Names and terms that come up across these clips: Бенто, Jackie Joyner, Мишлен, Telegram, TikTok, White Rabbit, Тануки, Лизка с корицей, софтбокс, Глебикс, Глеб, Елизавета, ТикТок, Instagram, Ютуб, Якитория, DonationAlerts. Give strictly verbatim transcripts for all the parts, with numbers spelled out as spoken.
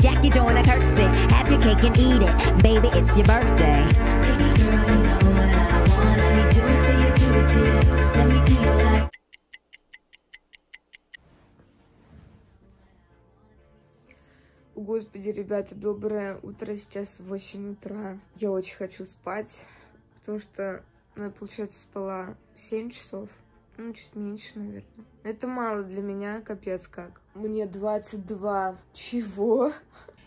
Jackie Joyner curse it. Have your cake and eat it. Baby, it's your birthday. Baby girl, you know what I want. Let me do it to you, do it to you. Let me do you like. Господи, ребята, доброе утро. Сейчас восемь утра. Я очень хочу спать, потому что она, получается, спала семь часов. Ну, чуть меньше, наверное. Это мало для меня, капец как. Мне двадцать два. Чего?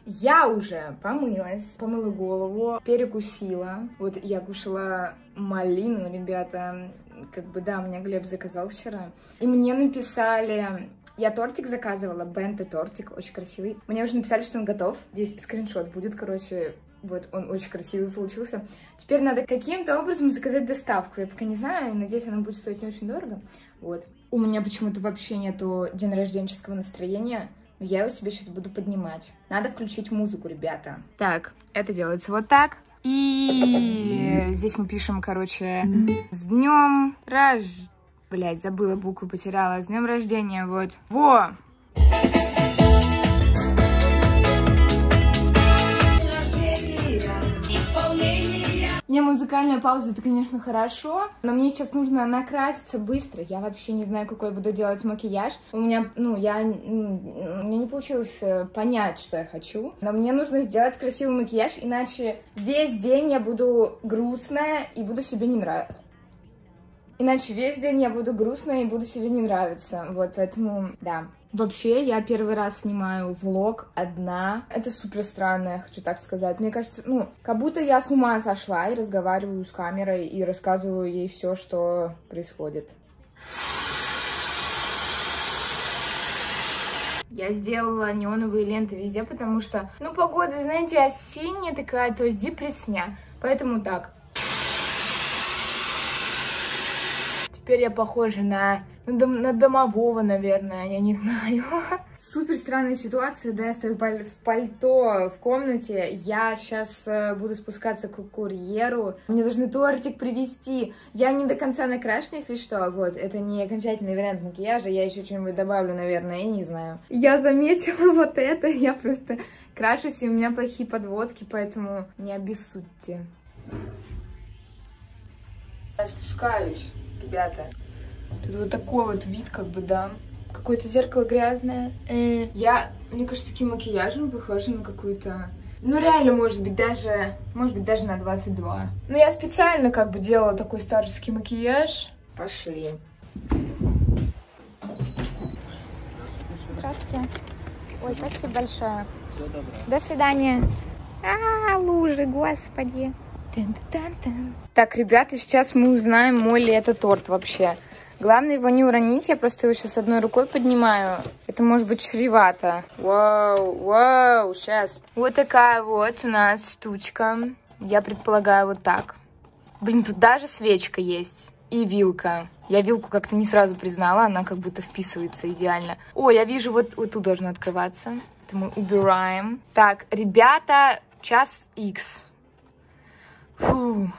Я уже помылась, помыла голову, перекусила. Вот я кушала малину, ребята. Как бы, да, мне Глеб заказал вчера. И мне написали... Я тортик заказывала, Бенто тортик, очень красивый. Мне уже написали, что он готов. Здесь скриншот будет, короче... Вот, он очень красивый получился. Теперь надо каким-то образом заказать доставку. Я пока не знаю, надеюсь, она будет стоить не очень дорого. Вот. У меня почему-то вообще нету день рожденческого настроения. Но я его себе сейчас буду поднимать. Надо включить музыку, ребята. Так, это делается вот так. И здесь мы пишем, короче, с днем рождения. Блять, забыла, букву потеряла. С днем рождения, вот. Во! Мне музыкальная пауза, это, конечно, хорошо, но мне сейчас нужно накраситься быстро. Я вообще не знаю, какой я буду делать макияж. У меня, ну, я... Мне не получилось понять, что я хочу. Но мне нужно сделать красивый макияж, иначе весь день я буду грустная и буду себе не нравиться. Иначе весь день я буду грустная и буду себе не нравиться. Вот, поэтому, да. Вообще, я первый раз снимаю влог одна. Это супер странно, я хочу так сказать. Мне кажется, ну, как будто я с ума сошла и разговариваю с камерой и рассказываю ей все, что происходит. Я сделала неоновые ленты везде, потому что, ну, погода, знаете, осенняя такая, то есть депрессня. Поэтому так. Теперь я похожа на... На домового, наверное, я не знаю. Супер странная ситуация, да, я стою в пальто в комнате. Я сейчас буду спускаться к курьеру. Мне должны тортик привезти. Я не до конца накрашена, если что. Вот, это не окончательный вариант макияжа. Я еще что-нибудь добавлю, наверное, я не знаю. Я заметила вот это. Я просто крашусь, и у меня плохие подводки, поэтому не обессудьте. Я спускаюсь, ребята. Тут вот такой вот вид, как бы, да. Какое-то зеркало грязное. Э. Я, мне кажется, таким макияжем похожа на какую-то... Ну, реально, может быть, даже... Может быть, даже на двадцать два. Но я специально, как бы, делала такой старческий макияж. Пошли. Здравствуйте. Ой, спасибо большое. Всего доброго. До свидания. А, лужи, господи. Так, ребята, сейчас мы узнаем, мой ли это торт вообще. Главное его не уронить, я просто его сейчас одной рукой поднимаю. Это может быть чревато. Вау, вау, сейчас. Вот такая вот у нас штучка. Я предполагаю вот так. Блин, тут даже свечка есть. И вилка. Я вилку как-то не сразу признала, она как будто вписывается идеально. О, я вижу, вот, вот тут должно открываться. Это мы убираем. Так, ребята, час икс. Фу.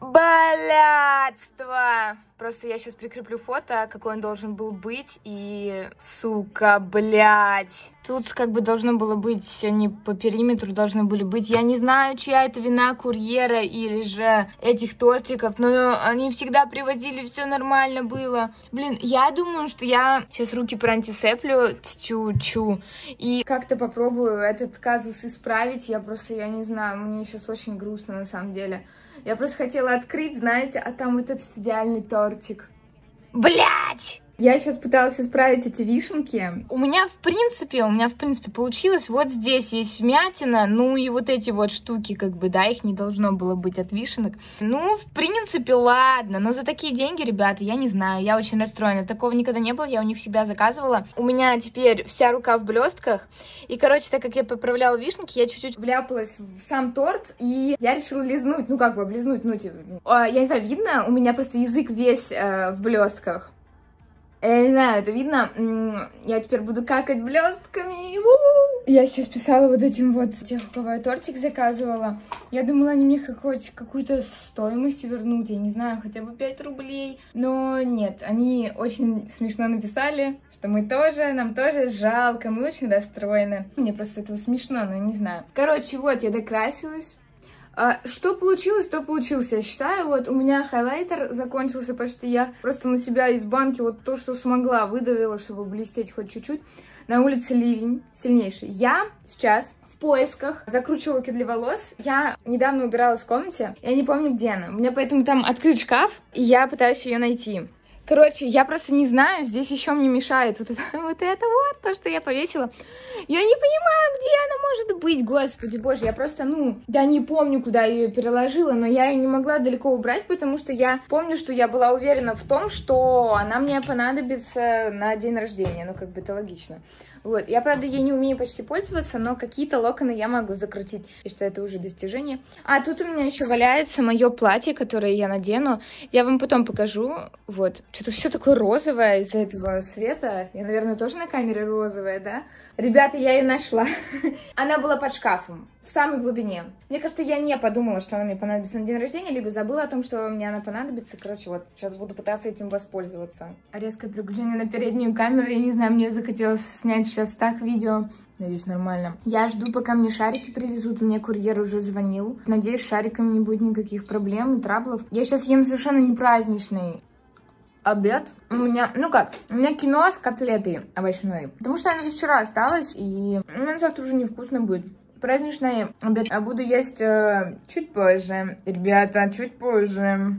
Блядство! Просто я сейчас прикреплю фото, какой он должен был быть, и... Сука, блядь! Тут как бы должно было быть, они по периметру должны были быть. Я не знаю, чья это вина, курьера или же этих тортиков, но они всегда приводили, все нормально было. Блин, я думаю, что я сейчас руки проантисеплю, тю-чу, и как-то попробую этот казус исправить. Я просто, я не знаю, мне сейчас очень грустно на самом деле. Я просто хотела открыть, знаете, а там вот этот идеальный тортик. Блять! Я сейчас пыталась исправить эти вишенки. У меня, в принципе, у меня, в принципе, получилось. Вот здесь есть вмятина, ну и вот эти вот штуки, как бы, да, их не должно было быть от вишенок. Ну, в принципе, ладно, но за такие деньги, ребята, я не знаю, я очень расстроена. Такого никогда не было, я у них всегда заказывала. У меня теперь вся рука в блестках. И, короче, так как я поправляла вишенки, я чуть-чуть вляпалась в сам торт, и я решила лизнуть, ну, как бы, облизнуть, ну, типа... Я не знаю, видно, у меня просто язык весь э, в блестках. Я не знаю, это видно. Я теперь буду какать блестками. Я сейчас писала вот этим вот тех, у кого я тортик заказывала. Я думала, они мне какую-то стоимость вернут, я не знаю, хотя бы пять рублей. Но нет, они очень смешно написали, что мы тоже, нам тоже жалко, мы очень расстроены. Мне просто этого смешно, но не знаю. Короче, вот я докрасилась. Что получилось, то получилось, я считаю. Вот у меня хайлайтер закончился почти. Я просто на себя из банки вот то, что смогла, выдавила, чтобы блестеть хоть чуть-чуть. На улице ливень сильнейший. Я сейчас в поисках закручивалки для волос. Я недавно убиралась в комнате. Я не помню, где она. У меня поэтому там открыт шкаф, и я пытаюсь ее найти. Короче, я просто не знаю, здесь еще мне мешает вот это, вот это вот, то, что я повесила. Я не понимаю, где она может быть, господи боже, я просто, ну, да не помню, куда я ее переложила, но я ее не могла далеко убрать, потому что я помню, что я была уверена в том, что она мне понадобится на день рождения, ну, как бы это логично. Вот, я, правда, ей не умею почти пользоваться, но какие-то локоны я могу закрутить, я считаю, это уже достижение. А тут у меня еще валяется мое платье, которое я надену, я вам потом покажу, вот. Что-то все такое розовое из-за этого света. Я, наверное, тоже на камере розовая, да? Ребята, я ее нашла. Она была под шкафом, в самой глубине. Мне кажется, я не подумала, что она мне понадобится на день рождения, либо забыла о том, что мне она понадобится. Короче, вот, сейчас буду пытаться этим воспользоваться. Резкое приключение на переднюю камеру. Я не знаю, мне захотелось снять сейчас так видео. Надеюсь, нормально. Я жду, пока мне шарики привезут. Мне курьер уже звонил. Надеюсь, с шариками не будет никаких проблем и траблов. Я сейчас ем совершенно не праздничный обед. У меня, ну как, у меня кино с котлетой овощной, потому что она же вчера осталась, и она завтра уже невкусно будет. Праздничный обед я буду есть э, чуть позже. Ребята, чуть позже.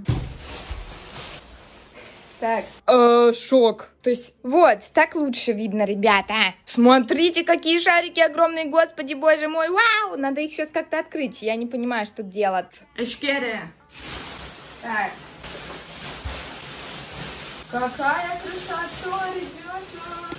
Так. Э, шок. То есть, вот, так лучше видно, ребята. Смотрите, какие шарики огромные, господи боже мой, вау! Надо их сейчас как-то открыть, я не понимаю, что делать. Эшкере. Так. Какая красота, ребята!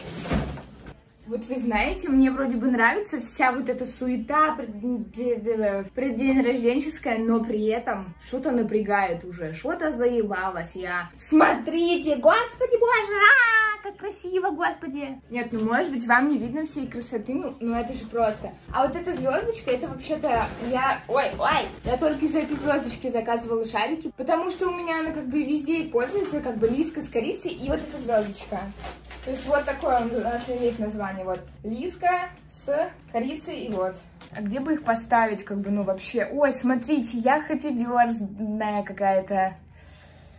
Вот вы знаете, мне вроде бы нравится вся вот эта суета преддень-рожденческая, но при этом что-то напрягает уже, что-то заебалась я. Смотрите, господи боже, а, как красиво, господи! Нет, ну может быть вам не видно всей красоты, ну, ну это же просто. А вот эта звездочка, это вообще-то я... Ой, ой! Я только из-за этой звездочки заказывала шарики, потому что у меня она как бы везде используется, как бы Лизка с корицей и вот эта звездочка. То есть вот такое у нас есть название, вот, Лизка с корицей и вот. А где бы их поставить, как бы, ну, вообще? Ой, смотрите, я хэппи-бёрздная какая-то.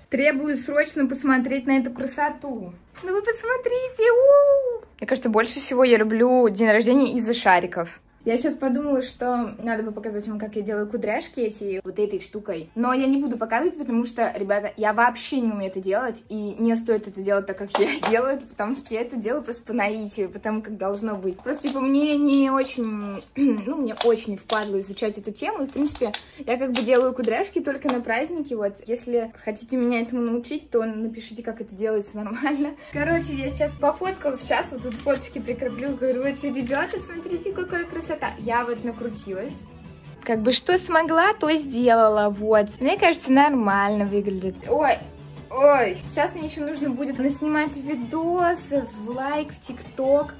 Требую срочно посмотреть на эту красоту. Ну вы посмотрите, у-у-у. Мне кажется, больше всего я люблю день рождения из-за шариков. Я сейчас подумала, что надо бы показать вам, как я делаю кудряшки эти, вот этой штукой. Но я не буду показывать, потому что, ребята, я вообще не умею это делать. И не стоит это делать так, как я делаю, потому что я это делаю просто по наитию, потому как должно быть. Просто, типа, мне не очень, ну, мне очень впадло изучать эту тему. И, в принципе, я как бы делаю кудряшки только на праздники, вот. Если хотите меня этому научить, то напишите, как это делается нормально. Короче, я сейчас пофоткала, сейчас вот тут фоточки прикреплю. Короче, ребята, смотрите, какая красота. Я вот накрутилась. Как бы что смогла, то сделала. Вот. Мне кажется, нормально выглядит. Ой, ой. Сейчас мне еще нужно будет наснимать видосы в лайк, в ТикТок.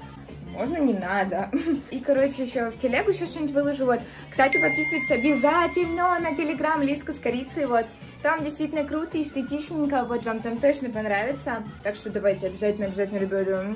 Можно не надо. И, короче, еще в телегу еще что-нибудь выложу. Вот. Кстати, подписывайтесь обязательно на Telegram Лизка с корицей. Вот. Там действительно круто, эстетичненько. Вот вам там точно понравится. Так что давайте обязательно, обязательно, ребята.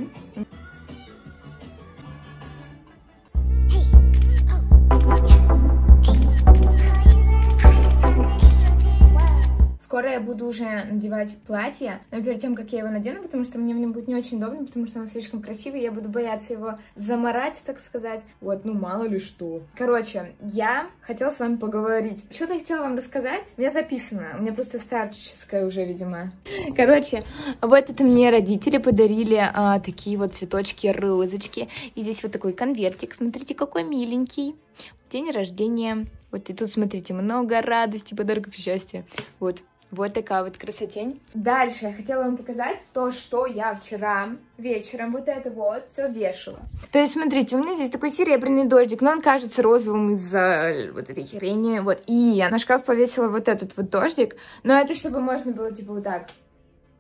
Скоро я буду уже надевать платье, но перед тем, как я его надену, потому что мне в нем будет не очень удобно, потому что оно слишком красивое, я буду бояться его замарать, так сказать. Вот, ну мало ли что. Короче, я хотела с вами поговорить. Что-то я хотела вам рассказать. У меня записано, у меня просто старческое уже, видимо. Короче, вот это мне родители подарили а, такие вот цветочки, розочки. И здесь вот такой конвертик, смотрите, какой миленький. День рождения. Вот и тут, смотрите, много радости, подарков и счастья. Вот. Вот такая вот красотень. Дальше я хотела вам показать то, что я вчера вечером вот это вот все вешала. То есть, смотрите, у меня здесь такой серебряный дождик, но он кажется розовым из-за вот этой херени. Вот. И я на шкаф повесила вот этот вот дождик. Но это чтобы можно было, типа, вот так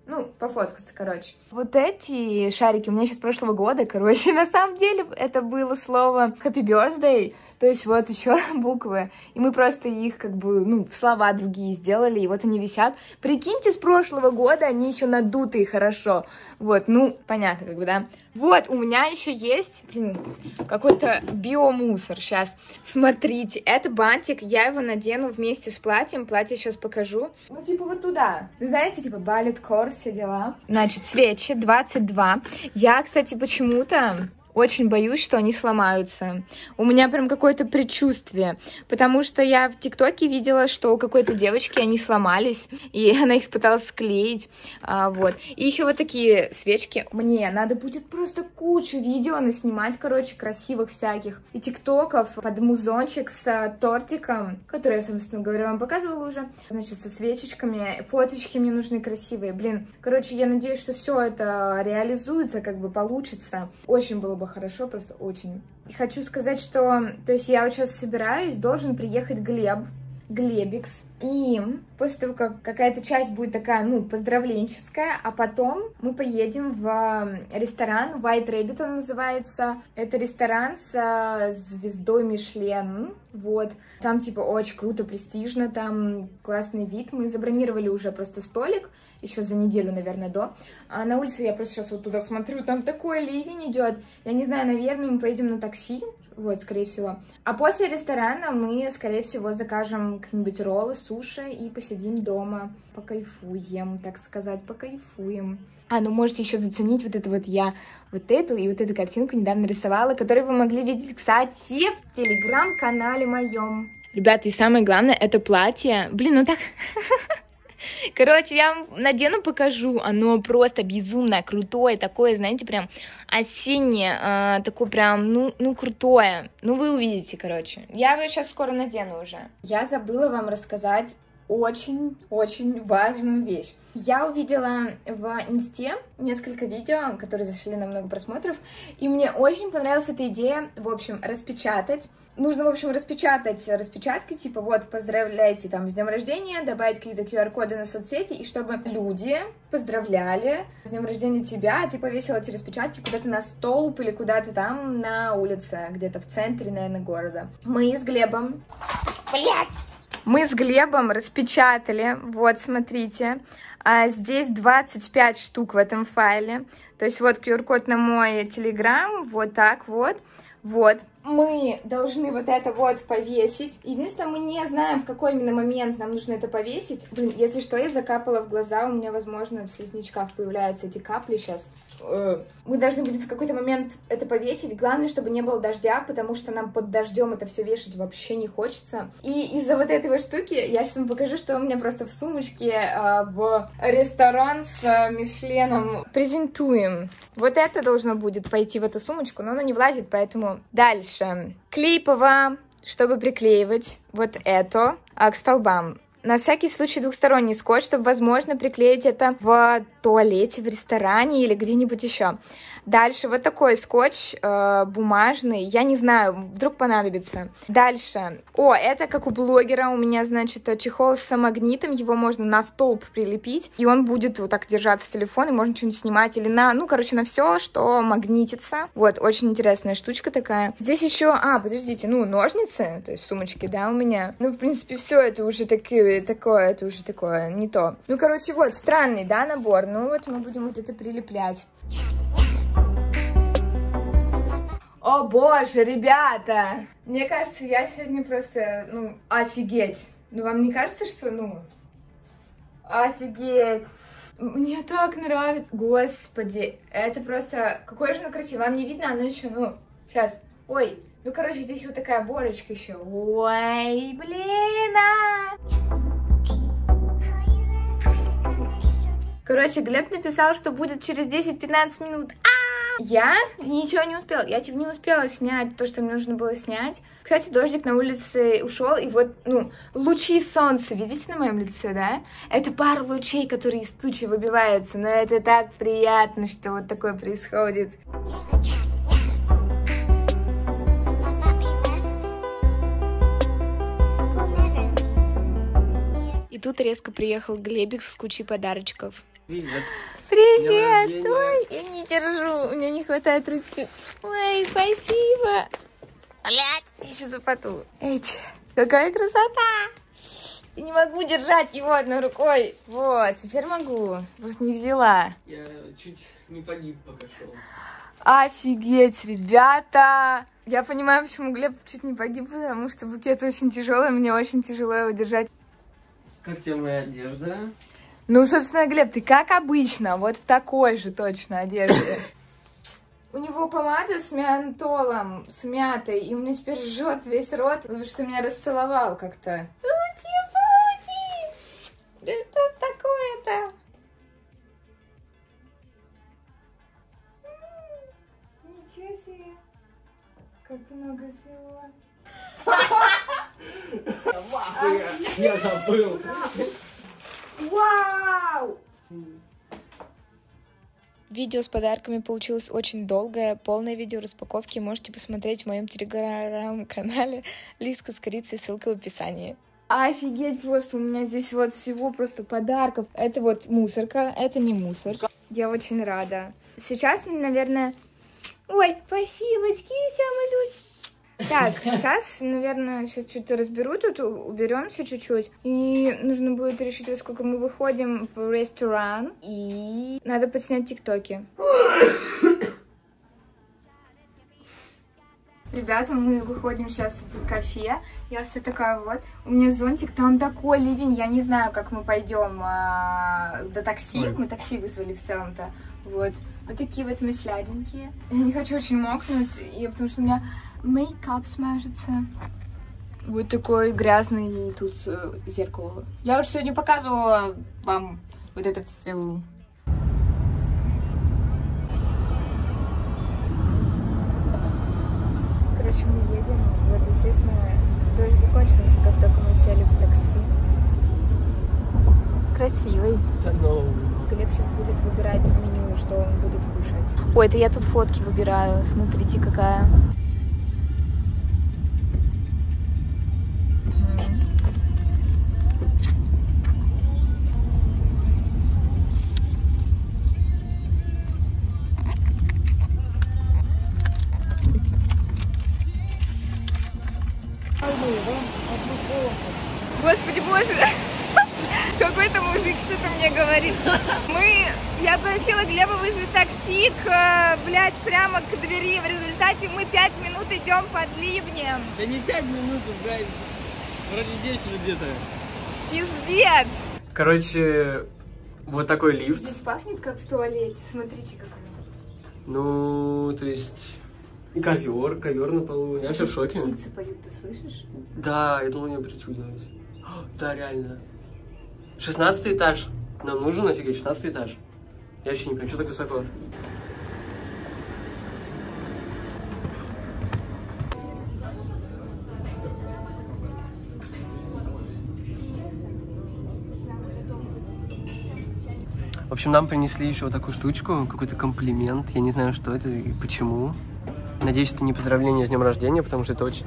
Ну, пофоткаться, короче. Вот эти шарики у меня еще с прошлого года, короче. На самом деле это было слово Happy Birthday, то есть вот еще буквы. И мы просто их как бы, ну, слова другие сделали, и вот они висят. Прикиньте, с прошлого года они еще надутые хорошо. Вот, ну, понятно, как бы, да. Вот, у меня еще есть, блин, какой-то биомусор. Сейчас, смотрите, это бантик, я его надену вместе с платьем. Платье сейчас покажу. Ну, типа вот туда. Вы знаете, типа балет корс, все дела. Значит, свечи двадцать два. Я, кстати, почему-то очень боюсь, что они сломаются. У меня прям какое-то предчувствие, потому что я в ТикТоке видела, что у какой-то девочки они сломались, и она их пыталась склеить, а, вот. И еще вот такие свечки. Мне надо будет просто кучу видео наснимать, короче, красивых всяких. И ТикТоков под музончик с тортиком, который я, собственно говоря, вам показывала уже. Значит, со свечечками, фоточки мне нужны красивые. Блин, короче, я надеюсь, что все это реализуется, как бы получится. Очень было бы хорошо, просто очень. И хочу сказать, что, то есть я вот сейчас собираюсь, должен приехать Глеб, Глебикс, и после того, как какая-то часть будет такая, ну, поздравленческая, а потом мы поедем в ресторан, White Rabbit он называется, это ресторан со звездой Мишлен, вот, там, типа, очень круто, престижно, там классный вид, мы забронировали уже просто столик, еще за неделю, наверное, до, а на улице я просто сейчас вот туда смотрю, там такой ливень идет, я не знаю, наверное, мы поедем на такси, вот, скорее всего, а после ресторана мы, скорее всего, закажем какие-нибудь роллы, суши и посидим дома, покайфуем, так сказать, покайфуем. А, ну можете еще заценить вот это вот я, вот эту и вот эту картинку недавно рисовала, которую вы могли видеть, кстати, в телеграм-канале моем. Ребята, и самое главное, это платье. Блин, ну так... Короче, я вам надену, покажу. Оно просто безумно крутое, такое, знаете, прям осеннее, э, такое прям, ну, ну, крутое. Ну, вы увидите, короче. Я его сейчас скоро надену уже. Я забыла вам рассказать очень-очень важную вещь. Я увидела в инсте несколько видео, которые зашли на много просмотров, и мне очень понравилась эта идея, в общем, распечатать. Нужно, в общем, распечатать распечатки, типа, вот, поздравляйте там с днем рождения, добавить какие-то ку ар коды на соцсети, и чтобы люди поздравляли с днем рождения тебя, ты повесила эти распечатки куда-то на столб или куда-то там на улице, где-то в центре, наверное, города. Мы с Глебом... Блять! Мы с Глебом распечатали, вот, смотрите, а здесь двадцать пять штук в этом файле, то есть вот ку ар код на мой Telegram, вот так вот, вот. Мы должны вот это вот повесить. Единственное, мы не знаем, в какой именно момент нам нужно это повесить. Блин, если что, я закапала в глаза, у меня, возможно, в слизнячках появляются эти капли сейчас. Мы должны будем в какой-то момент это повесить. Главное, чтобы не было дождя, потому что нам под дождем это все вешать вообще не хочется. И из-за вот этой штуки я сейчас вам покажу, что у меня просто в сумочке в ресторан с Мишленом. Презентуем. Вот это должно будет пойти в эту сумочку, но оно не влазит, поэтому дальше. Клей ПВА, чтобы приклеивать вот это а, к столбам. На всякий случай двухсторонний скотч, чтобы, возможно, приклеить это в туалете, в ресторане или где-нибудь еще. Дальше вот такой скотч э, бумажный, я не знаю, вдруг понадобится. Дальше, о, это как у блогера у меня, значит, чехол с самогнитом, его можно на столб прилепить, и он будет вот так держаться с телефона, можно что-нибудь снимать или на, ну, короче, на все, что магнитится. Вот, очень интересная штучка такая. Здесь еще, а, подождите, ну, ножницы, то есть сумочки, да, у меня. Ну, в принципе, все это уже такие... такое, это уже такое, не то. Ну, короче, вот, странный, да, набор? Ну, вот мы будем вот это прилеплять. О, боже, ребята! Мне кажется, я сегодня просто, ну, офигеть. Ну, вам не кажется, что, ну, офигеть? Мне так нравится. Господи, это просто... Какое же оно красиво. Вам не видно, оно еще, ну, сейчас. Ой, ну, короче, здесь вот такая борочка еще. Ой, блин, а! Короче, Глеб написал, что будет через десять-пятнадцать минут. А-а-а! Я ничего не успела. Я типа не успела снять то, что мне нужно было снять. Кстати, дождик на улице ушел, и вот, ну, лучи солнца, видите на моем лице, да? Это пара лучей, которые из тучи выбиваются, но это так приятно, что вот такое происходит. И тут резко приехал Глебик с кучей подарочков. Привет. Привет. Ой, я не держу, у меня не хватает руки. Ой, спасибо. Блять, я сейчас запоту. Эть, какая красота. Я не могу держать его одной рукой. Вот, теперь могу. Просто не взяла. Я чуть не погиб, пока шел. Офигеть, ребята. Я понимаю, почему Глеб чуть не погиб, потому что букет очень тяжелый, мне очень тяжело его держать. Как тебе моя одежда? Ну, собственно, Глеб, ты как обычно, вот в такой же точно одежде. У него помада с миантолом, с мятой, и у меня теперь жжет весь рот, потому что меня расцеловал как-то. Пути, пути! Да что такое-то? Ничего себе! Как много всего! Я забыл! Вау! Видео с подарками получилось очень долгое. Полное видео распаковки можете посмотреть в моем телеграм-канале Лизка с корицей, ссылка в описании. Офигеть просто, у меня здесь вот всего просто подарков. Это вот мусорка, это не мусорка. Я очень рада. Сейчас, наверное... Ой, спасибо, скинься, малюсь. Так, сейчас, наверное, сейчас что-то разберу, тут уберемся чуть-чуть. И нужно будет решить, во сколько мы выходим в ресторан. И надо подснять тиктоки. Ребята, мы выходим сейчас в кафе. Я вся такая вот. У меня зонтик, там такой ливень. Я не знаю, как мы пойдем а, до такси. Ой. Мы такси вызвали в целом-то. Вот. Вот такие вот мы сляденькие. Я не хочу очень мокнуть, и, потому что у меня мейкап смажется. Вот такой грязный тут зеркало. Я уже сегодня показывала вам вот это все. Короче, мы едем. Вот, естественно, дождь закончился, как только мы сели в такси. Красивый. Глеб сейчас будет выбирать меню, что он будет кушать. Ой, это я тут фотки выбираю. Смотрите, какая. Господи боже, какой-то мужик что-то мне говорит. Мы, я просила Глеба вызвать такси, к, блядь, прямо к двери. В результате мы пять минут идем под ливнем. Да не пять минут, блядь, вроде десять где-то. Пиздец. Короче, вот такой лифт. Здесь пахнет как в туалете, смотрите как он. Ну, то есть... И ковер, ковер на полу. Я вообще в шоке. Птицы поют, ты слышишь? Да, я думал, мне причудилось. Да, реально. шестнадцатый этаж. Нам нужен, офигеть, шестнадцатый этаж. Я вообще не понимаю, что так высоко. В общем, нам принесли еще вот такую штучку, какой-то комплимент. Я не знаю, что это и почему. Надеюсь, это не поздравление с днем рождения, потому что это очень...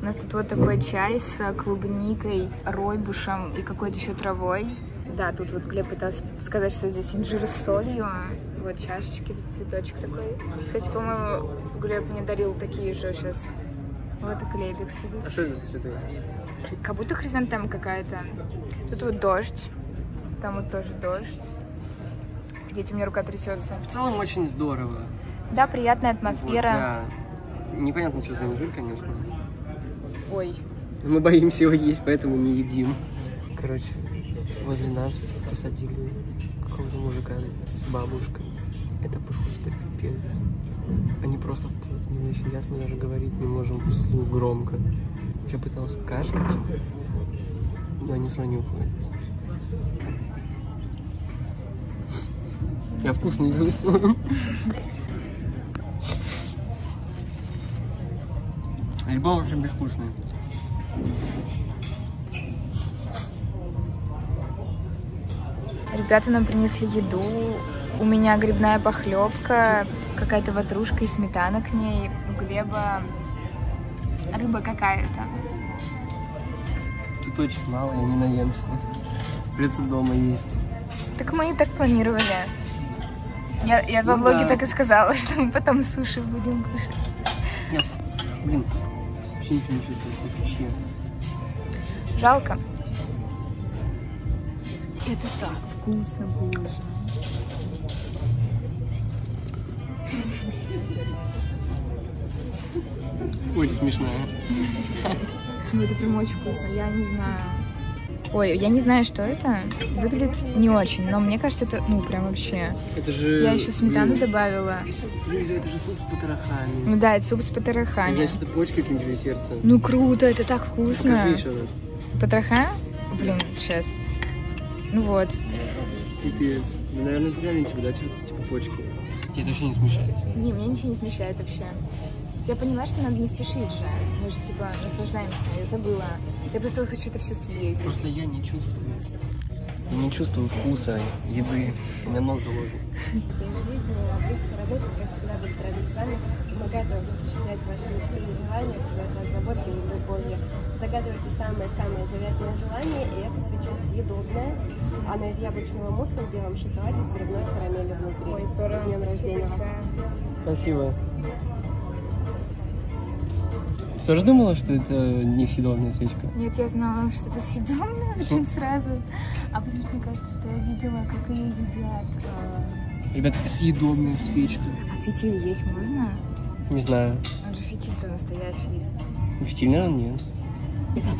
У нас тут вот такой чай с клубникой, ройбушем и какой-то еще травой. Да, тут вот Глеб пытался сказать, что здесь инжир с солью. Вот чашечки, тут цветочек такой. Кстати, по-моему, Глеб мне дарил такие же сейчас. Вот и Глебик сидит. А что это за цветы? Как будто хризантема какая-то. Тут вот дождь. Там вот тоже дождь. Видите, у меня рука трясется. В целом очень здорово. Да, приятная атмосфера. Вот, да. Непонятно, что за инжир, конечно. Ой. Мы боимся его есть, поэтому не едим. Короче, возле нас посадили какого-то мужика с бабушкой. Это просто пипец. Они просто вплотную сидят, мы даже говорить не можем вслух громко. Я пытался кашлять, но они сразу не уходят. Я вкусно еду. Альбом вообще безвкусный. Ребята нам принесли еду. У меня грибная похлебка, какая-то ватрушка и сметана к ней. У Глеба рыба какая-то. Тут очень мало, я не наемся. Придется дома есть. Так мы и так планировали. Я, я во влоге да. так и сказала, что мы потом суши будем кушать. Нет, блин, вообще ничего не чувствую, вообще. Жалко. Это так вкусно было. Очень смешная. Ну это прям очень вкусно, я не знаю. Ой, я не знаю, что это. Выглядит не очень, но мне кажется, это, ну, прям вообще. Это же... Я еще сметану добавила. Лиза, это же суп с потрохами. Ну да, это суп с потрохами. Значит, это почки какие-нибудь сердце. Ну круто, это так вкусно. Покажи еще раз. Потроха? Блин, сейчас. Ну вот. Пипец. Ну, наверное, это реально тебе, да, типа почку. Тебе это вообще не смущает? Не, меня ничего не смущает вообще. Я поняла, что надо не спешить же. Мы же, типа, наслаждаемся. Я забыла. Я просто хочу это все съесть. Просто я не чувствую. Я не чувствую вкуса еды. У меня нос заложен. Я уже ездила близко работы, я всегда буду работать с вами. Помогает вам осуществлять ваши мечты и желания, от вас заботы и любовью. Загадывайте самые-самые заветные желания, и эта свеча съедобная. Она из яблочного мусса в белом шоколаде с взрывной карамелью внутри. Ой, здорово. С днем рождения вас. Спасибо. Ты тоже думала, что это не съедобная свечка? Нет, я знала, что это съедобная очень сразу. А потом мне кажется, что я видела, как ее едят. Ребят, съедобная свечка. А фитиль есть можно? Не знаю. Он же фитиль-то настоящий. Фитиль, наверное, нет.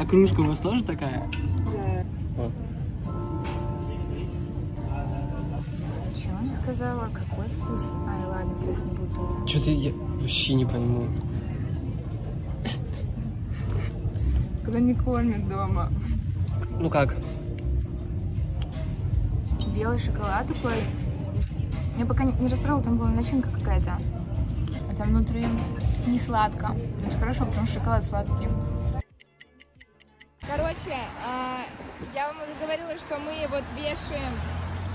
А кружка у вас тоже такая? Да. Чего она сказала? Какой вкус? Ай, ладно, как не буду. Что-то я вообще не пойму. Когда не кормят дома. Ну как? Белый шоколад такой. Я пока не, не распробовала, там была начинка какая-то. А там внутри не сладко. Это хорошо, потому что шоколад сладкий. Короче, я вам уже говорила, что мы вот вешаем,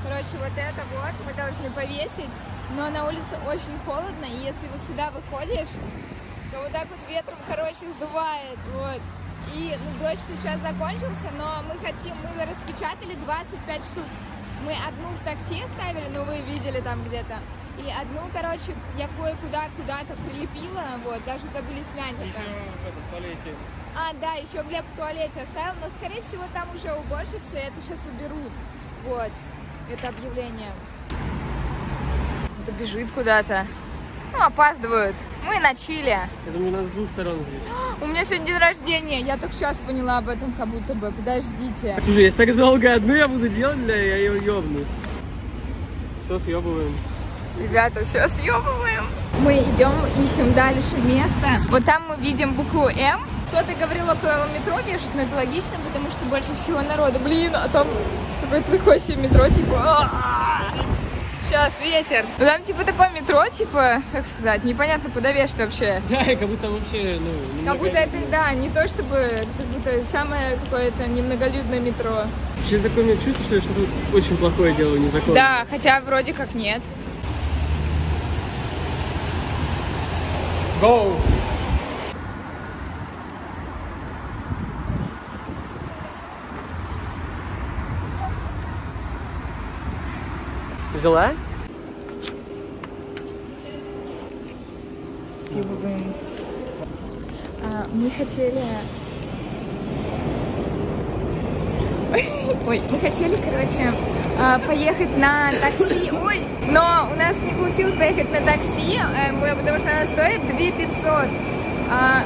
короче, вот это вот. Мы должны повесить. Но на улице очень холодно, и если вот сюда выходишь, то вот так вот ветром, короче, сдувает. Вот. И ну, дождь сейчас закончился, но мы хотим, мы распечатали двадцать пять штук. Мы одну в такси ставили, ну вы видели там где-то. И одну, короче, я кое-куда куда-то прилепила, вот, даже забыли снять. Еще в туалете. А, да, еще Глеб в туалете оставил, но, скорее всего, там уже уборщицы, это сейчас уберут. Вот, это объявление. Кто-то бежит куда-то. Ну, опаздывают. Мы на чиле. Я думаю, нас с двух сторон здесь. У меня сегодня день рождения. Я только сейчас поняла об этом, как будто бы. Подождите. Слушай, если так долго одну я буду делать, бля, я ее ёбнусь. Все съебываем. Ребята, все съебываем. Мы идем, ищем дальше место. Вот там мы видим букву М. Кто-то говорил около метро вешать, но это логично, потому что больше всего народа. Блин, а там какое-то такое себе метро, типа... Сейчас ветер. Ну, там типа такое метро, типа, как сказать, непонятно куда вешать вообще. Да, как будто вообще, ну... Как будто это, да, не то чтобы, как будто самое какое-то немноголюдное метро. Вообще такое у меня чувство, что я что-то очень плохое делаю, незаконно. Да, хотя вроде как нет. Гоу! Взяла? Спасибо вам. А, мы хотели... Ой, мы хотели, короче, поехать на такси. Ой, но у нас не получилось поехать на такси, потому что она стоит две тысячи пятьсот. А,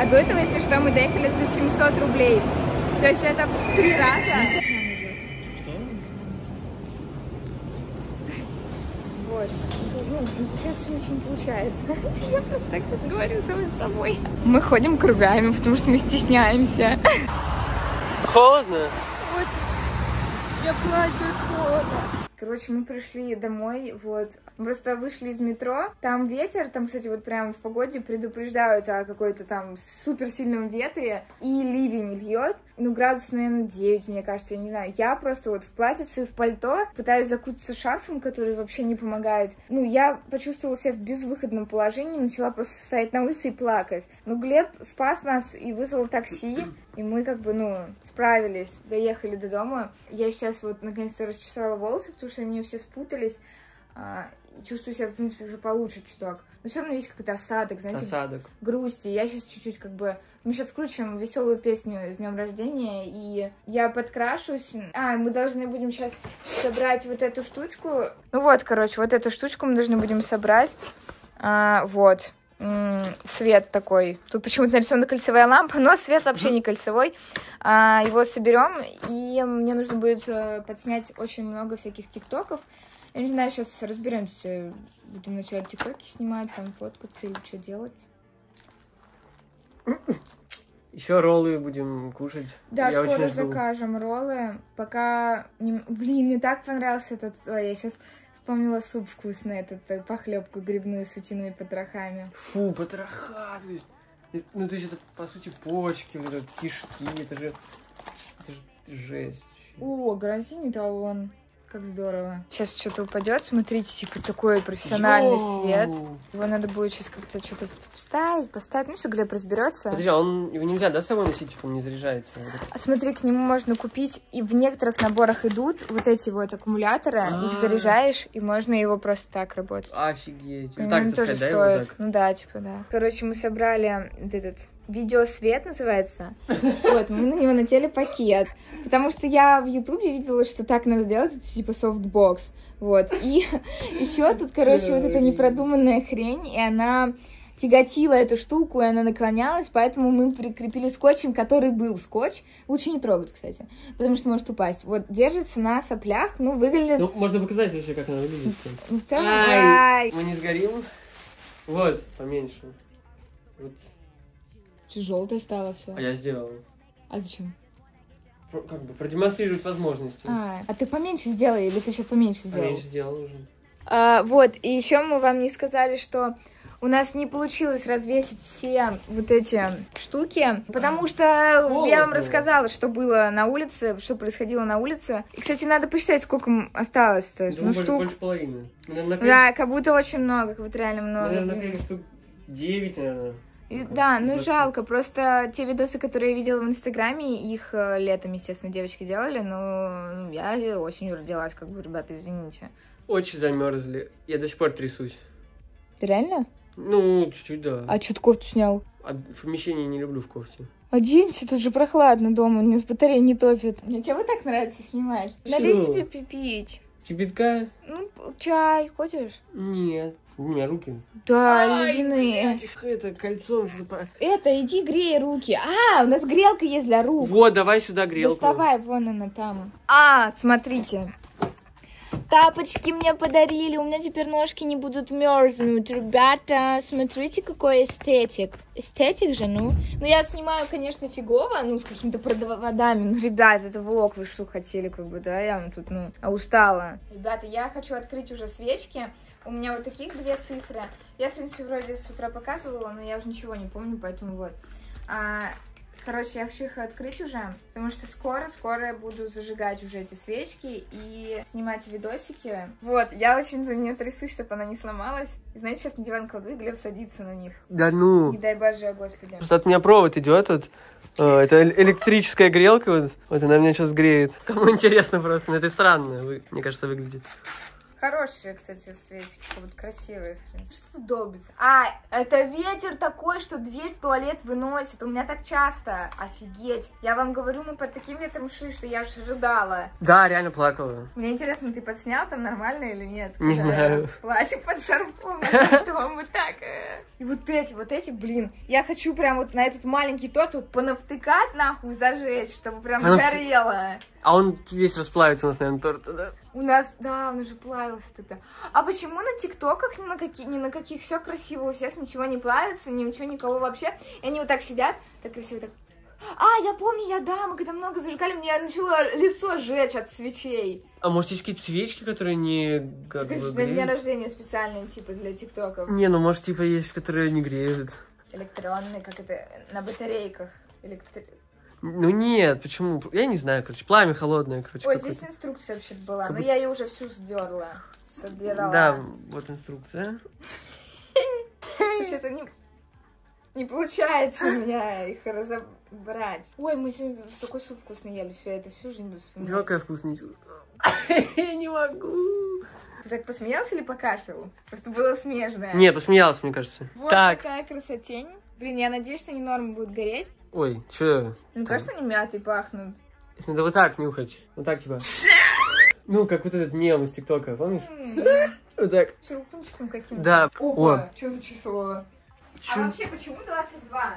а до этого, если что, мы доехали за семьсот рублей. То есть это в три раза. Ну, сейчас ничего не получается. Я просто так сейчас говорю с собой. Мы ходим кругами, потому что мы стесняемся. Холодно? Вот. Я плачу от холода. Короче, мы пришли домой, вот, мы просто вышли из метро, там ветер, там, кстати, вот прямо в погоде предупреждают о какой-то там суперсильном ветре, и ливень льет, ну, градус, наверное, девять, мне кажется, я не знаю, я просто вот в платьице и в пальто пытаюсь закутаться шарфом, который вообще не помогает, ну, я почувствовала себя в безвыходном положении, начала просто стоять на улице и плакать, ну, Глеб спас нас и вызвал такси, и мы, как бы, ну, справились, доехали до дома. Я сейчас вот, наконец-то, расчесала волосы, потому что они у меня все спутались. А, и чувствую себя, в принципе, уже получше чуток. Но все равно есть какой-то осадок, знаете, осадок. грусти. Я сейчас чуть-чуть, как бы... Мы сейчас включим веселую песню с днем рождения, и я подкрашусь. А, мы должны будем сейчас собрать вот эту штучку. Ну вот, короче, вот эту штучку мы должны будем собрать. А, вот. Свет такой. Тут почему-то нарисована кольцевая лампа, но свет вообще не кольцевой. А, его соберем, и мне нужно будет подснять очень много всяких тиктоков. Я не знаю, сейчас разберемся. Будем начать тиктоки снимать, там фоткаться или что делать. Еще роллы будем кушать. Да, я скоро закажем роллы. Пока... Не... Блин, мне так понравился этот... Ой, я сейчас... Вспомнила суп вкусный, этот, похлебку грибную с утиными потрохами. Фу, потроха, то есть, ну, то есть это, по сути, почки, вот это, кишки, это же, это же жесть. О, грозинит талон, как здорово. Сейчас что-то упадет, смотрите, типа такой профессиональный Йоу. свет. Его надо будет сейчас как-то что-то вставить, поставить, ну, что Глеб разберется. Подожди, а он, его нельзя, да, с собой носить, типа он не заряжается? А смотри, к нему можно купить, и в некоторых наборах идут вот эти вот аккумуляторы, а -а -а. их заряжаешь, и можно его просто так работать. Офигеть. Ну, так, тоже сказать, стоит. Да, так? Ну да, типа, да. Короче, мы собрали вот этот... Видеосвет называется. Вот, мы на него надели пакет. Потому что я в Ютубе видела, что так надо делать, это типа софтбокс. Вот. И еще тут, короче, вот эта непродуманная хрень, и она тяготила эту штуку, и она наклонялась, поэтому мы прикрепили скотчем, который был скотч. Лучше не трогать, кстати, потому что может упасть. Вот, держится на соплях, ну, выглядит... Ну, можно показать вообще, как она выглядит. Ну, в целом, ай, мы не сгорим. Вот, поменьше. Вот. Желтое стало все. А я сделала. А зачем? Про, как бы продемонстрировать возможности. А, а ты поменьше сделай, или ты сейчас поменьше сделал? Поменьше сделала уже. А, вот, и еще мы вам не сказали, что у нас не получилось развесить все вот эти штуки, потому что холодно. Я вам рассказала, что было на улице, что происходило на улице. И, кстати, надо посчитать, сколько осталось. -то. Думаю, ну, больше, штук... больше половины. Наверное, да, как будто очень много, как будто реально много. Наверное, наклеили штук девять, наверное. И, да, ну жалко, просто те видосы, которые я видела в Инстаграме, их летом, естественно, девочки делали, но я осенью родилась, как бы, ребята, извините. Очень замерзли, я до сих пор трясусь. Ты реально? Ну, чуть-чуть, да. А что ты кофту снял? А в помещении не люблю в кофте. Оденься, тут же прохладно дома, у меня батарея не топит. Мне тебе вот так нравится снимать. Чего? Налей себе пипить. Кипятка? Ну, чай, хочешь? Нет. У меня руки. Да, ледяные. Это кольцо. Это, иди грей руки. А, у нас грелка есть для рук. Вот, давай сюда грелку. Доставай, вон она там. А, смотрите. Тапочки мне подарили. У меня теперь ножки не будут мерзнуть. Ребята, смотрите, какой эстетик. Эстетик же, ну. Ну, я снимаю, конечно, фигово, ну, с какими-то проводами. Ну, ребят, это влог, вы что хотели, как бы, да? Я вам тут, ну, устала. Ребята, я хочу открыть уже свечки. У меня вот таких две цифры. Я, в принципе, вроде с утра показывала, но я уже ничего не помню, поэтому вот. А, короче, я хочу их открыть уже, потому что скоро-скоро буду зажигать уже эти свечки и снимать видосики. Вот, я очень за нее трясусь, чтобы она не сломалась. И, знаете, сейчас на диван кладу, и Глеб садится на них. Да ну! Не дай боже, господи. Что от меня провод идет вот. О, это электрическая грелка вот. Вот она меня сейчас греет. Кому интересно просто, но это странно, мне кажется, выглядит. Хорошие, кстати, свечки, вот красивые, в принципе. Что долбится? А, это ветер такой, что дверь в туалет выносит. У меня так часто. Офигеть. Я вам говорю, мы под таким ветром шли, что я аж рыдала. Да, реально плакала. Мне интересно, ты подснял там нормально или нет? Не знаю. Плачу под шарфом, а потом вот так. И вот эти, вот эти, блин. Я хочу прям вот на этот маленький торт вот понавтыкать нахуй, зажечь, чтобы прям горело. А он весь расплавится у нас, наверное, торт, да? У нас, да, он уже плавился тогда. А почему на тиктоках ни на каких, ни на каких все красиво, у всех ничего не плавится, ничего, никого вообще? И они вот так сидят, так красиво, так... А, я помню, я, да, мы когда много зажигали, мне начало лицо жечь от свечей. А может, есть какие-то свечки, которые не... Как бы, для дня рождения специальные, типа, для тиктоков. Не, ну, может, типа, есть, которые не греют. Электронные, как это, на батарейках. Электри... Ну, нет, почему? Я не знаю, короче, пламя холодное, короче. Ой, здесь инструкция вообще-то была, как но бы... я ее уже всю сдерла, собирала. Да, вот инструкция. Слушай, это не... Не получается у меня их разобрать. Ой, мы сегодня такой суп вкусный ели, все, это всю жизнь буду вспоминать. Как я вкус не чувствовал. Я не могу. Ты так посмеялся или покашлял? Просто было смешно. Нет, посмеялась, мне кажется. Вот так. Такая красотень. Блин, я надеюсь, что не норм будут гореть. Ой, че? Ну, кажется, они мятой пахнут. Надо вот так нюхать. Вот так, типа. Ну, как вот этот мем из ТикТока, помнишь? Вот так. Шелкушком каким-то. Да. Опа, что за число? Че? А вообще, почему двадцать два?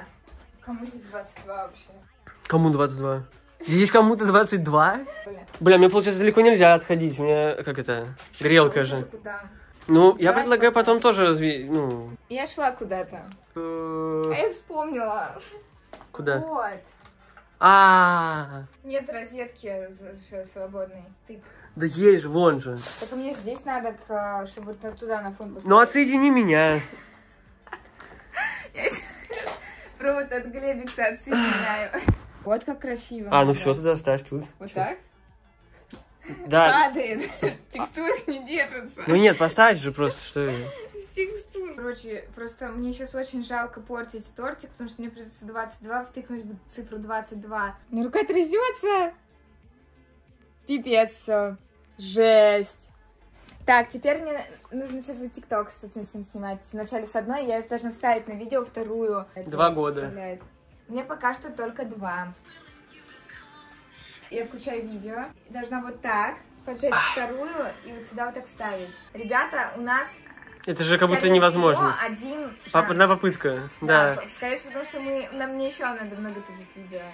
Кому здесь двадцать два вообще? Кому двадцать два? Здесь кому-то двадцать два? Бля. Бля, мне, получается, далеко нельзя отходить. У меня, как это, грелка ну, же. Куда? Ну, я предлагаю потом тоже разве... Ну... Я шла куда-то. А я вспомнила. Куда? Вот. А-а-а. Нет розетки свободной. Ты... Да есть же, вон же. Так мне здесь надо, к, чтобы туда на фон поставить. Ну, отсоедини меня. Я сейчас провод от Глебикса отсоединяю. Вот как красиво. А, ну все, туда ставь тут. Вот Че? Так? Да. Падает. В текстурах не держится. Ну нет, поставь же просто, что ли. Текстур. Короче, просто мне сейчас очень жалко портить тортик, потому что мне придется двадцать два втыкнуть в цифру двадцать два. Мне рука трясется. Пипец. Жесть. Так, теперь мне нужно сейчас в ТикТок с этим всем снимать. Вначале с одной, я ее должна вставить на видео, вторую. Два года. Мне пока что только два. Я включаю видео. Должна вот так поджечь вторую и вот сюда вот так вставить. Ребята, у нас... Это же как будто невозможно. Один... Одна попытка, да. да. Скорее всего, потому что мы... нам мне еще надо много таких видео.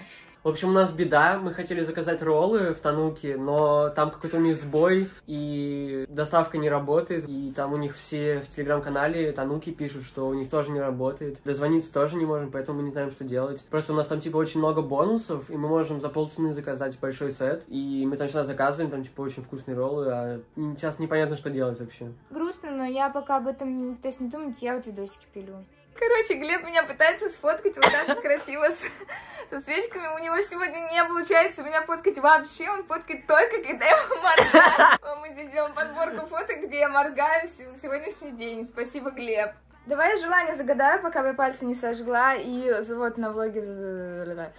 В общем, у нас беда, мы хотели заказать роллы в Тануки, но там какой-то у них сбой, и доставка не работает, и там у них все в телеграм-канале Тануки пишут, что у них тоже не работает, дозвониться тоже не можем, поэтому мы не знаем, что делать. Просто у нас там, типа, очень много бонусов, и мы можем за полцены заказать большой сет, и мы там сейчас заказываем, там, типа, очень вкусные роллы, а сейчас непонятно, что делать вообще. Грустно, но я пока об этом не пытаюсь не думать, я вот видосики пилю. Короче, Глеб меня пытается сфоткать вот так вот красиво с, со свечками. У него сегодня не получается меня фоткать вообще. Он фоткает только, когда я моргаю. Мы здесь делаем подборку фоток, где я моргаю сегодняшний день. Спасибо, Глеб. Давай я желание загадаю, пока я пальцы не сожгла. И вот на влоге...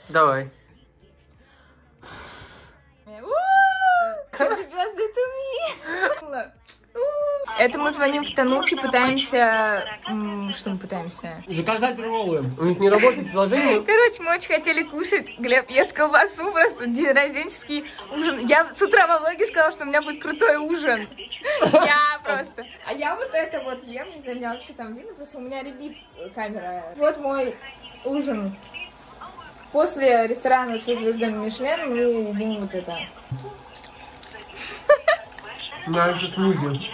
Давай. Это мы звоним в Тануки, пытаемся... Что мы пытаемся? Заказать роллы. У них не работает приложение. Короче, мы очень хотели кушать. Глеб ест колбасу, просто день рожденческий ужин. Я с утра во влоге сказала, что у меня будет крутой ужин. Я просто... А я вот это вот ем, не знаю, меня вообще там видно, просто у меня ребит камера. Вот мой ужин. После ресторана с звездами Мишлен мы едим вот это. Нравится люди.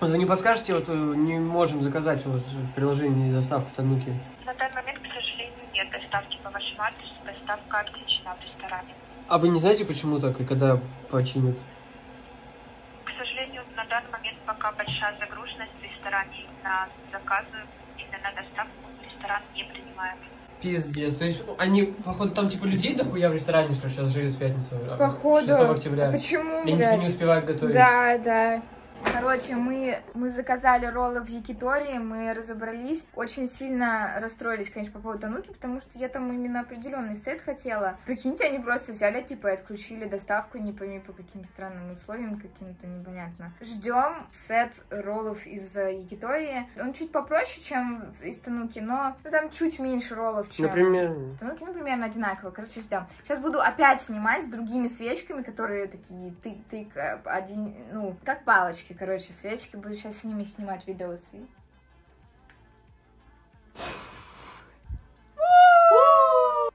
Вы не подскажете, вот не можем заказать у вас в приложении доставку Тануки? На данный момент, к сожалению, нет доставки по вашему адресу, доставка отключена в ресторане. А вы не знаете, почему так и когда починят? К сожалению, на данный момент пока большая загруженность в ресторане на заказы, именно на доставку ресторан не принимаем. Пиздец, то есть они, походу, там типа людей дохуя в ресторане, что сейчас жили в пятницу, походу. шестого октября. А почему? Они типа не успевают готовить. Да, да. Короче, мы, мы заказали роллы в Якитории, мы разобрались. Очень сильно расстроились, конечно, по поводу Тануки, потому что я там именно определенный сет хотела. Прикиньте, они просто взяли, типа, и отключили доставку, не пойми по каким странным условиям, каким-то непонятно. Ждем сет роллов из Якитории. Он чуть попроще, чем из Тануки, но ну, там чуть меньше роллов, чем... Например? Тануки, ну, примерно одинаково. Короче, ждем. Сейчас буду опять снимать с другими свечками, которые такие тык-тык, один, ну, как палочки. Короче, свечки. Буду сейчас с ними снимать видосы.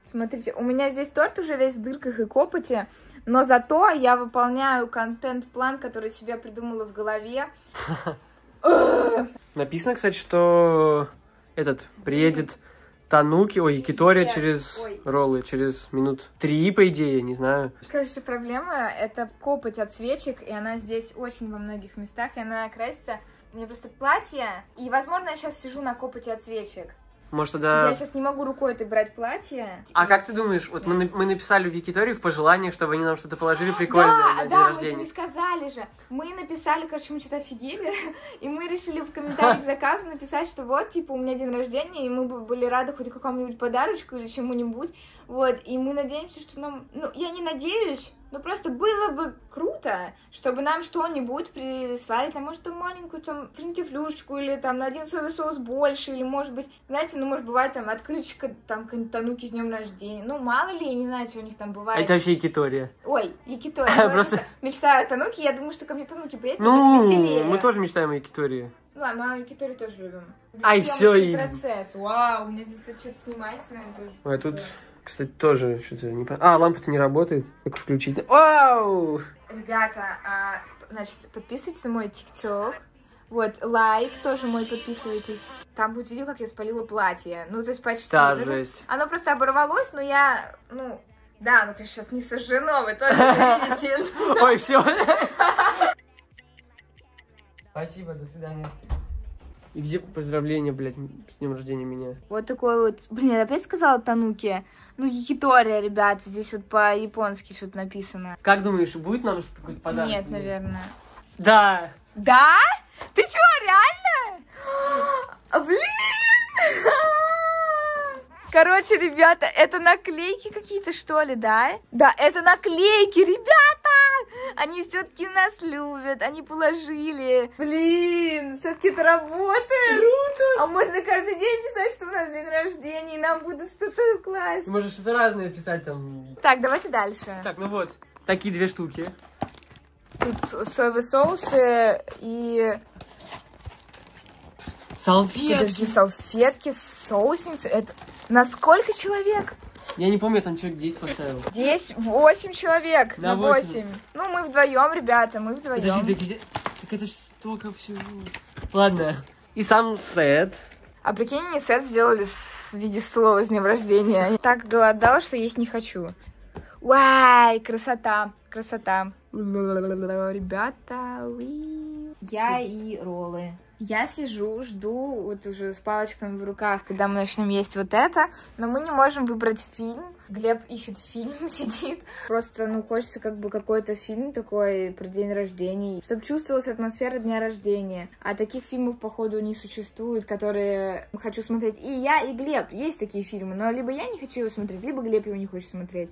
Смотрите, у меня здесь торт уже весь в дырках и копоте, но зато я выполняю контент-план, который себе придумала в голове. Написано, кстати, что этот приедет Тануки, ой, Якитория через ой. роллы, через минут три, по идее, не знаю. Короче, проблема — это копоть от свечек, и она здесь очень во многих местах, и она красится. У меня просто платье, и, возможно, я сейчас сижу на копоти от свечек. Может, тогда... Я сейчас не могу рукой это брать платье. А как ты думаешь, вот мы, мы написали в Якиторию в пожеланиях, чтобы они нам что-то положили прикольное на день рождения. Да, мы не сказали же. Мы написали, короче, мы что-то офигели, и мы решили в комментариях к заказу написать, что вот, типа, у меня день рождения, и мы бы были рады хоть какому-нибудь подарочку или чему-нибудь. Вот, и мы надеемся, что нам... Ну, я не надеюсь, но просто было бы круто, чтобы нам что-нибудь прислали, там, может, там маленькую, там, френтифлюшечку, или, там, на один соевый соус больше, или, может быть, знаете, ну, может, бывает, там, открыточка, там, какой-нибудь Тануки с днем рождения, ну, мало ли, я не знаю, что у них там бывает. А это вообще Якитория. Ой, Якитория. Просто мечтаю о Тануки, я думаю, что ко мне Тануки приедет, ну, веселее. Ну, мы тоже мечтаем о Якитории. Ну, а мы Якиторию тоже любим. Ай, все, и... процесс, вау, у меня здесь что-то снимается, наверное, тоже. А тут... Кстати, тоже что-то не... А, лампа-то не работает. Как включить? Оу! Ребята, а, значит, подписывайтесь на мой TikTok. Вот, лайк тоже мой, подписывайтесь. Там будет видео, как я спалила платье. Ну, то есть почти. Да, ну, жесть. Оно просто оборвалось, но я... Ну, да, оно, конечно, сейчас не сожжено, вы тоже видите. Ой, все. Спасибо, до свидания. И где поздравления, блядь, с днем рождения меня? Вот такой вот... Блин, я опять сказала Тануки. Ну, Якитория, ребята, здесь вот по-японски что-то написано. Как думаешь, будет нам что-то какой-то подарок? Нет, наверное. Да! Да? Ты чё, реально? Блин! Короче, ребята, это наклейки какие-то, что ли, да? Да, это наклейки, ребята! Они все-таки нас любят, они положили. Блин, все-таки это работает. Круто. А можно каждый день писать, что у нас день рождения, и нам будут что-то класть. Можно что-то разное писать там. Так, давайте дальше. Так, ну вот, такие две штуки. Тут соевые соусы и... Салфетки. Подожди, салфетки, соусницы. Это на сколько человек? Я не помню, я там человек десять поставил. десять, восемь человек. Да, на восемь. восемь. Ну, мы вдвоем, ребята, мы вдвоем. Подожди, так, так это столько всего. Ладно. И сам сет. А прикинь, они сет сделали в виде слова с днем рождения. Так голодала, что есть не хочу. Уай, красота, красота. Ребята, уи. Я и роллы. Я сижу, жду, вот уже с палочками в руках, когда мы начнем есть вот это, но мы не можем выбрать фильм. Глеб ищет фильм, сидит. Просто, ну, хочется как бы какой-то фильм такой про день рождения, чтобы чувствовалась атмосфера дня рождения. А таких фильмов, походу, не существует, которые хочу смотреть и я, и Глеб. Есть такие фильмы, но либо я не хочу его смотреть, либо Глеб его не хочет смотреть.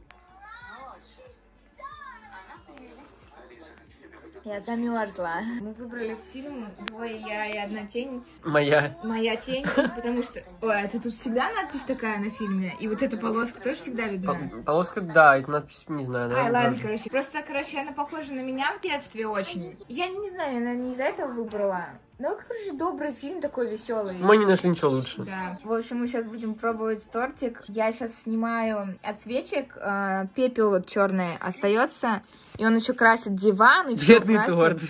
Я замерзла. Мы выбрали фильм «Двое я и одна тень». Моя. Моя тень, потому что... Ой, это тут всегда надпись такая на фильме? И вот эта полоска тоже всегда видна? По полоска, да, это надпись, не знаю. Наверное, а, ладно, короче. Просто, короче, она похожа на меня в детстве очень. Я не знаю, она не из-за этого выбрала. Ну, короче, добрый фильм, такой веселый. Мы не нашли ничего лучше. Да. В общем, мы сейчас будем пробовать тортик. Я сейчас снимаю от свечек. Э, пепел вот черный остается. И он еще красит диван. И бедный торт.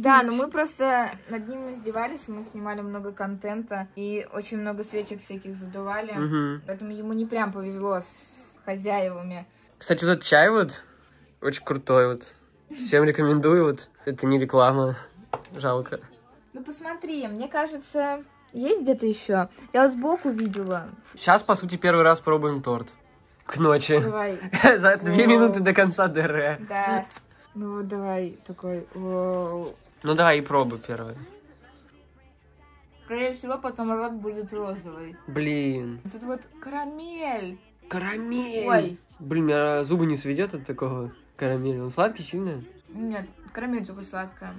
Да, но мы просто над ним издевались. Мы снимали много контента. И очень много свечек всяких задували. Угу. Поэтому ему не прям повезло с хозяевами. Кстати, вот этот чай вот очень крутой. Вот. Всем рекомендую. Вот. Это не реклама. Жалко. Ну посмотри, мне кажется, есть где-то еще. Я вот сбоку видела. Сейчас, по сути, первый раз пробуем торт. К ночи. Давай. За две минуты до конца дыр. Да. Ну вот давай такой. Ну давай и пробуй первый. Скорее всего, потом рот будет розовый. Блин. Тут вот карамель. Карамель. Ой. Блин, меня зубы не сведет от такого карамели. Он сладкий сильно? Нет, карамель зубы сладкая.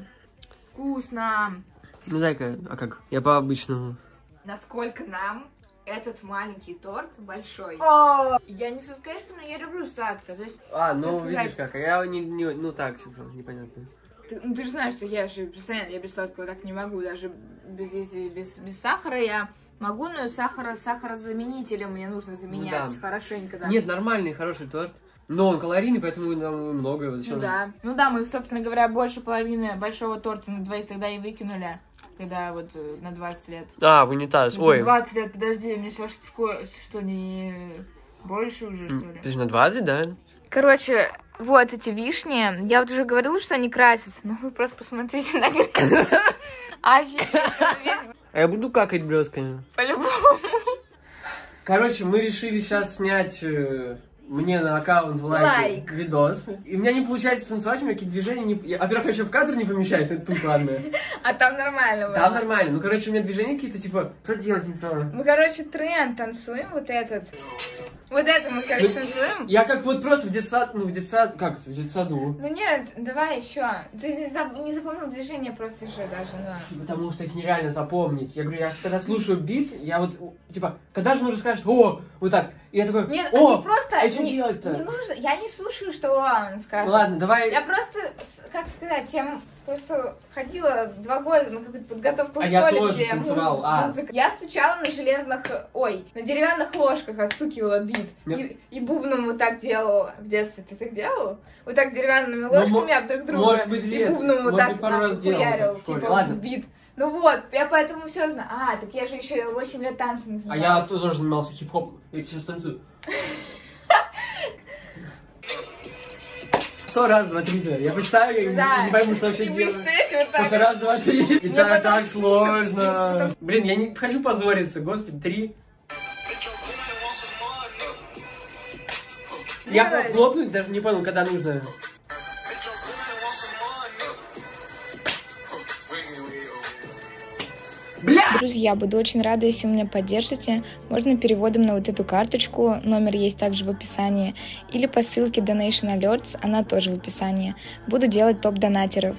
Вкусно. Ну дай-ка, а как? Я по-обычному. Насколько нам этот маленький торт большой? О! Я не сказать, что, но я люблю сладкое. То есть, а, ну видишь сказать... как, а я не, не, ну так, непонятно. Ты, ну, ты же знаешь, что я же постоянно, я без сладкого так не могу, даже без, если, без, без сахара я могу, но сахара, сахарозаменителем мне нужно заменять, ну, да. Хорошенько. Да. Нет, нормальный, хороший торт. Но он калорийный, поэтому нам много. Ну да. Ну да, мы, собственно говоря, больше половины большого торта на двоих тогда и выкинули. когда вот на двадцать лет. А, в унитаз, ой. На двадцать лет, подожди, мне сейчас что, что не больше уже, что ли? Ты же на двадцать, да? Короче, вот эти вишни, я вот уже говорила, что они красятся, ну вы просто посмотрите на них. А я буду какать блёсками. По-любому. Короче, мы решили сейчас снять э, мне на аккаунт в лайк like. видос. И у меня не получается танцевать, у меня какие-то движения не... Во-первых, я еще в кадр не помещаюсь, но это тупо, ладно. А там нормально было. Там нормально. Ну, короче, у меня движения какие-то, типа, что делать не правильно. Мы, короче, тренд танцуем, вот этот. Вот это мы, короче, танцуем. Я как вот просто в детсаду, ну, в детсаду, как это, в детсаду. Ну, нет, давай еще. Ты не запомнил движение просто еще даже, ну. Потому что их нереально запомнить. Я говорю, я когда слушаю бит, я вот, типа, когда же нужно сказать, о, вот так. И я такой, нет, о, просто, а что делать-то? Не нужно, я не слушаю, что он скажет. Ладно, давай. Я просто, как сказать, я просто ходила два года на какую-то подготовку в школе, а я тоже где танцевал, музыка, а. музыка. Я стучала на железных, ой, на деревянных ложках отстукивала бит. И, и бубном вот так делала в детстве. Ты так делал? Вот так деревянными ложками об друг друга. Может быть, и бубном вот так хуярил, типа, в бит. Ну вот, я поэтому все знаю. А, так я же еще восемь лет танцами занималась. А я тоже занимался хип-хопом. Я сейчас танцую. Сто раз, два, три, да. Я почитаю, я не пойму, что вообще делать. Просто раз, два, три. И так сложно. Блин, я не хочу позориться, господи, три. Я как хлопнуть даже не понял, когда нужно. Бля! Друзья, буду очень рада, если вы меня поддержите. Можно переводом на вот эту карточку, номер есть также в описании, или по ссылке DonationAlerts, она тоже в описании. Буду делать топ-донатеров.